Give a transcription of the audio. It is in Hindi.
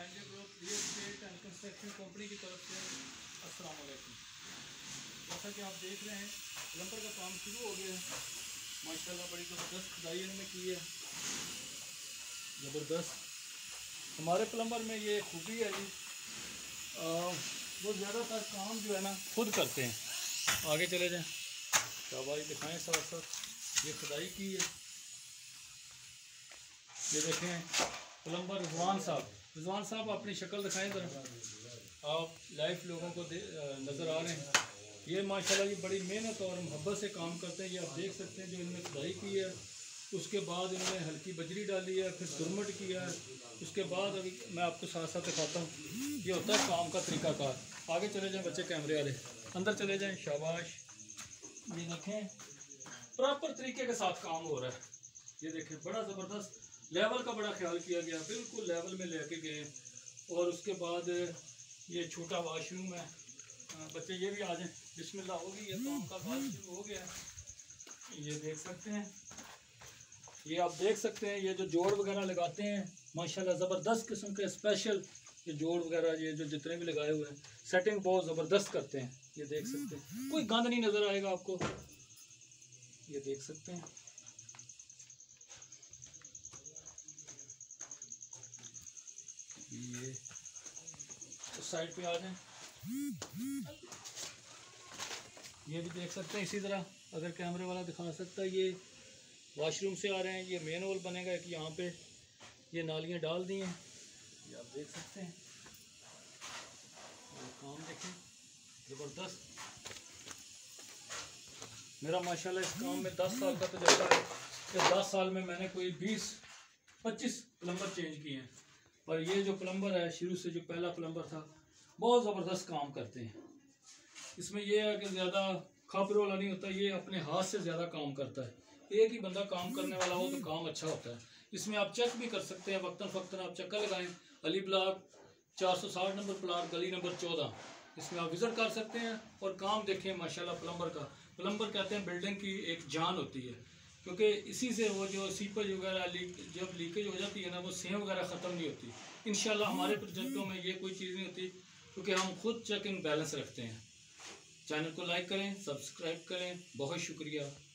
मैंडे group real estate and construction company की तरफ से अस्सलाम वालेकुम। जैसा कि आप देख रहे हैं प्लम्बर का काम शुरू हो गया है। माशाल्लाह बड़ी ज़बरदस्त खुदाई इन्होंने की है, ज़बरदस्त। हमारे प्लम्बर में ये खूबी है जी, वो ज़्यादातर काम जो है ना खुद करते हैं। आगे चले जाएँ, शाबाश दिखाएँ। साथ साथ ये खुदाई की है, ये देखें प्लम्बर रिजवान साहब अपनी शक्ल दिखाएं जरा, आप लाइव लोगों को नज़र आ रहे हैं। ये माशाल्लाह ये बड़ी मेहनत और मोहब्बत से काम करते हैं। ये आप देख सकते हैं जो इन्होंने खुदाई की है, उसके बाद इन्होंने हल्की बजरी डाली है, फिर सुरमट किया है, उसके बाद अभी मैं आपको साथ साथ दिखाता हूँ। ये होता है काम का तरीकाकार। आगे चले जाएँ बच्चे, कैमरे वाले अंदर चले जाएँ। शाबाश, ये देखें प्रॉपर तरीके के साथ काम हो रहा है। ये देखें बड़ा ज़बरदस्त लेवल का बड़ा ख्याल किया गया, बिल्कुल लेवल में लेके गए। और उसके बाद ये छोटा वाशरूम है, बच्चे ये भी आ जाएँ। बिस्मिल्लाह होगी, ये काम का वाशरूम हो गया। ये देख सकते हैं, ये आप देख सकते हैं, ये जो जोड़ वगैरह लगाते हैं माशाल्लाह ज़बरदस्त किस्म के स्पेशल ये जोड़ वगैरह, ये जो जितने भी लगाए हुए हैं सेटिंग बहुत ज़बरदस्त करते हैं। ये देख सकते हैं, कोई गंद नहीं नज़र आएगा आपको। ये देख सकते हैं, ये उस साइड पे आ जाए। ये भी देख सकते हैं, इसी तरह अगर कैमरे वाला दिखा सकता है। ये वॉशरूम से आ रहे हैं, ये मेन होल बनेगा कि यहाँ पे ये नालियाँ डाल दी हैं। ये आप देख सकते हैं, काम देखें ज़बरदस्त। मेरा माशाल्लाह इस काम में 10 साल का तजुर्बा है। इस 10 साल में मैंने कोई 20-25 प्लम्बर चेंज किए हैं, और ये जो प्लम्बर है शुरू से जो पहला प्लम्बर था बहुत ज़बरदस्त काम करते हैं। इसमें यह है कि ज़्यादा खप रोला नहीं होता, ये अपने हाथ से ज़्यादा काम करता है। एक ही बंदा काम करने वाला हो तो काम अच्छा होता है। इसमें आप चेक भी कर सकते हैं, वक्तन फ़क्तन आप चक्कर लगाएं। अली ब्लॉक 460 नंबर प्लाट, गली नंबर 14, इसमें आप विज़िट कर सकते हैं और काम देखें। माशाल्लाह प्लम्बर का, प्लम्बर कहते हैं बिल्डिंग की एक जान होती है, क्योंकि इसी से वो जो सीपेज वगैरह जब लीकेज हो जाती है ना, वो सेम वगैरह ख़त्म नहीं होती। इंशाल्लाह हमारे प्रोजेक्टों में ये कोई चीज़ नहीं होती, क्योंकि हम खुद चेक इन बैलेंस रखते हैं। चैनल को लाइक करें, सब्सक्राइब करें। बहुत शुक्रिया।